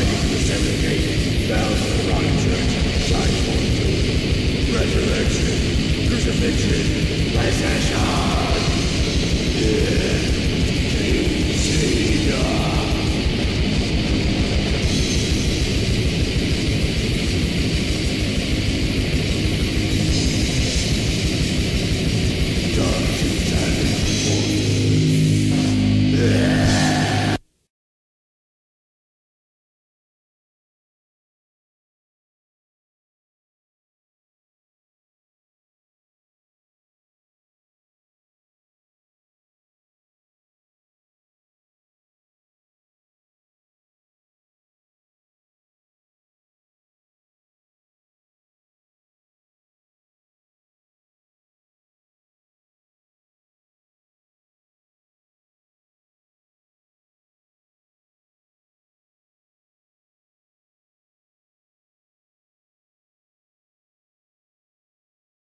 guiding the segregated, bound to the rotten church, shine forth to resurrection, crucifixion, ascension. Yeah.